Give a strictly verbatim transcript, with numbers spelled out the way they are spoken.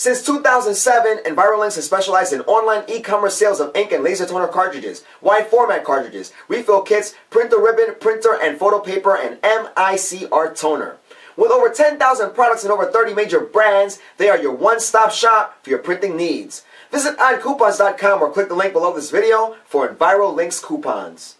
Since two thousand seven, EnviroInks has specialized in online e-commerce sales of ink and laser toner cartridges, wide format cartridges, refill kits, printer ribbon, printer and photo paper, and M I C R toner. With over ten thousand products and over thirty major brands, they are your one-stop shop for your printing needs. Visit odd coupons dot com or click the link below this video for EnviroInks coupons.